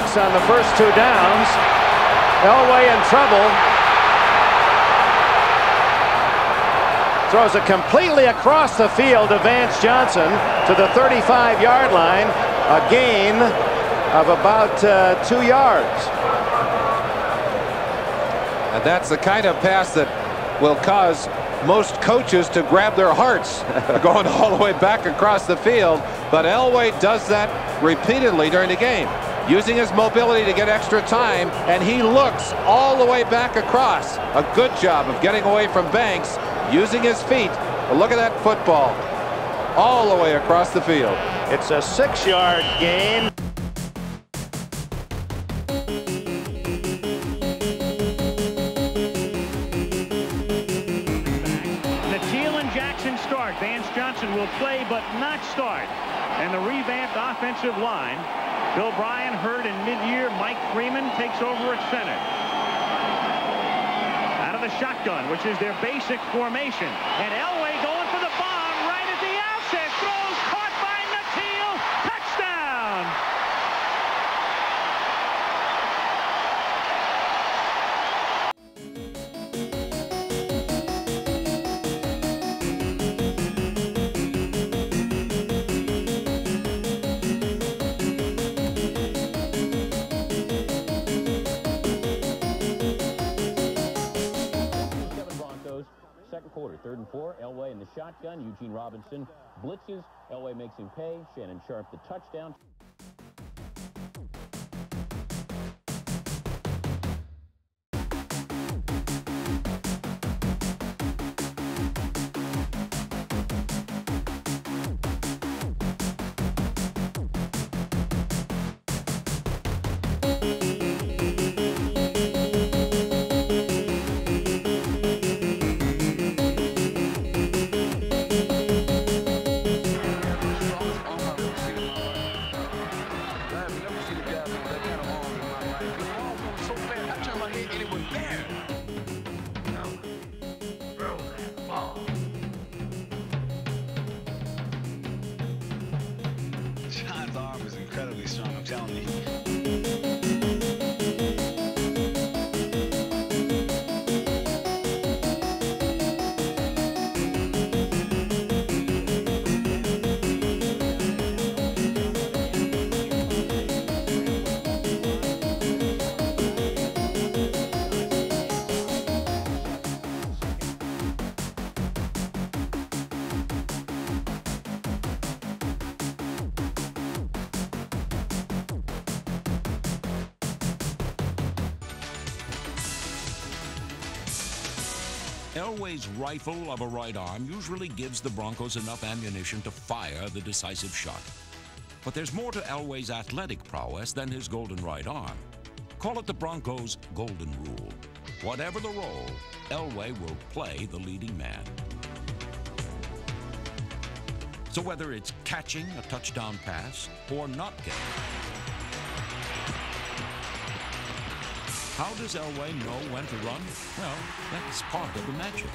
6 on the first two downs. Elway in trouble. Throws it completely across the field to Vance Johnson to the 35-yard line. A gain of about 2 yards. And that's the kind of pass that will cause most coaches to grab their hearts going all the way back across the field. But Elway does that repeatedly during the game, using his mobility to get extra time, and he looks all the way back across. A good job of getting away from Banks, using his feet. But look at that football all the way across the field. It's a 6-yard gain. Will play but not start, and the revamped offensive line. Bill Bryan hurt in mid-year. Mike Freeman takes over at center. Out of the shotgun, which is their basic formation, and Elway going for the bomb right at the outset. Throws, caught by Natil. Touchdown! Second quarter, 3rd and 4, Elway in the shotgun. Eugene Robinson blitzes. Elway makes him pay. Shannon Sharpe the touchdown. Elway's rifle of a right arm usually gives the Broncos enough ammunition to fire the decisive shot. But there's more to Elway's athletic prowess than his golden right arm. Call it the Broncos' golden rule. Whatever the role, Elway will play the leading man. So whether it's catching a touchdown pass or not getting it. How does Elway know when to run? Well, that's part of the magic.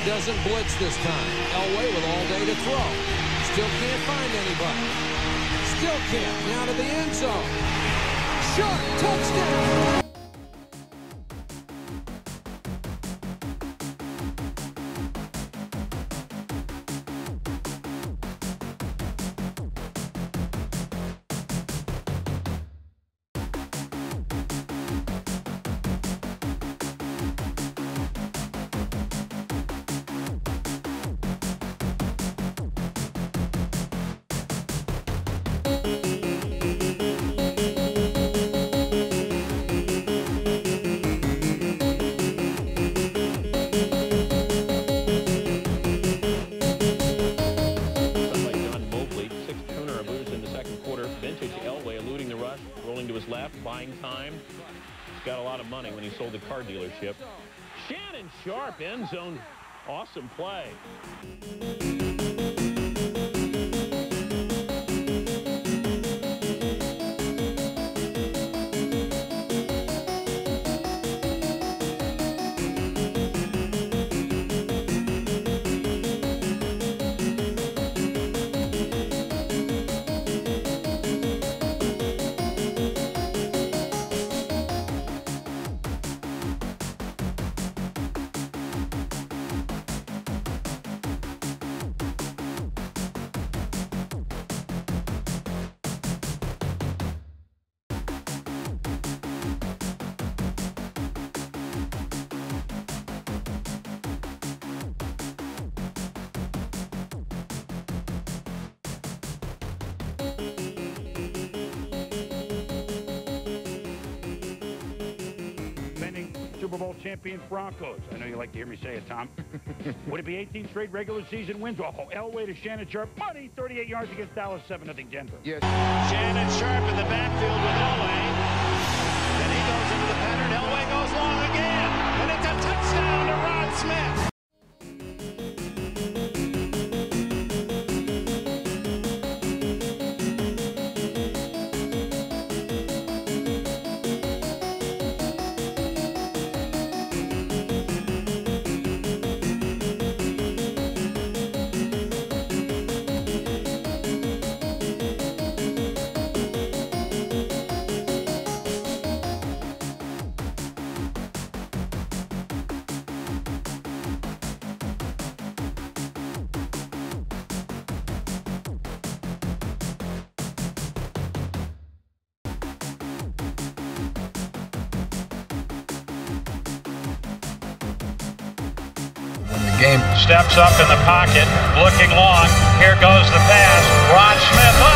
Jr. doesn't blitz this time. Elway with all day to throw. Still can't find anybody. Still can't. Now to the end zone. Sharpe, touchdown. Got a lot of money when he sold the car dealership. Shannon Sharpe, end zone, awesome play. Super Bowl champion Broncos. I know you like to hear me say it, Tom. Would it be 18 straight regular season wins? Oh, Elway to Shannon Sharpe. Money, 38 yards against Dallas, 7-0 Denver. Yes. Shannon Sharpe in the backfield with Elway. Then he goes into the pattern. Elway goes long again. And it's a touchdown to Rod Smith. Steps up in the pocket, looking long. Here goes the pass. Rod Smith.